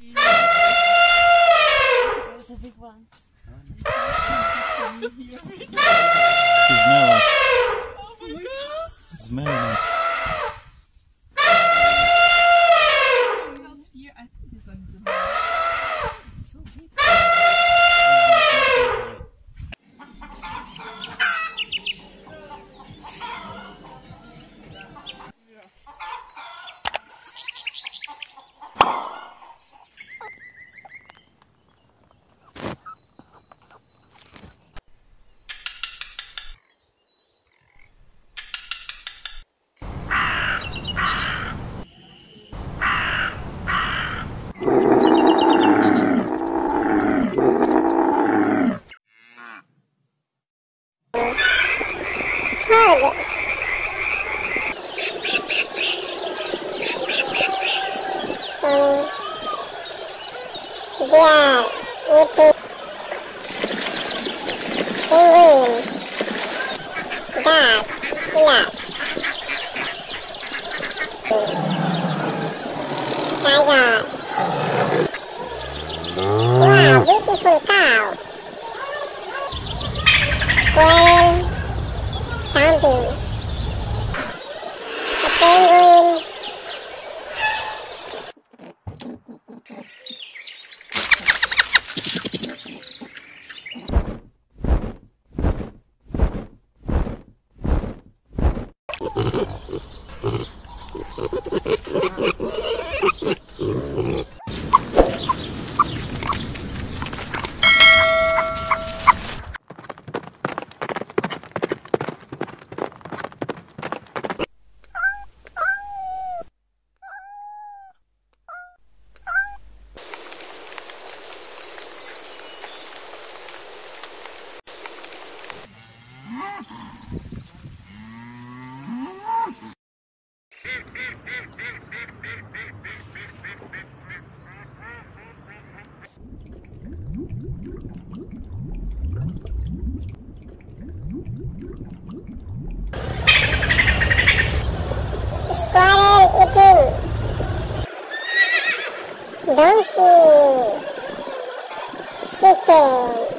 That was a big one. He smells us. Oh my god! He smells us. I can't hear. I think this one is a mess. It's so big. Wow, beautiful cow. Well sounding. A penguin. Donkey, chicken.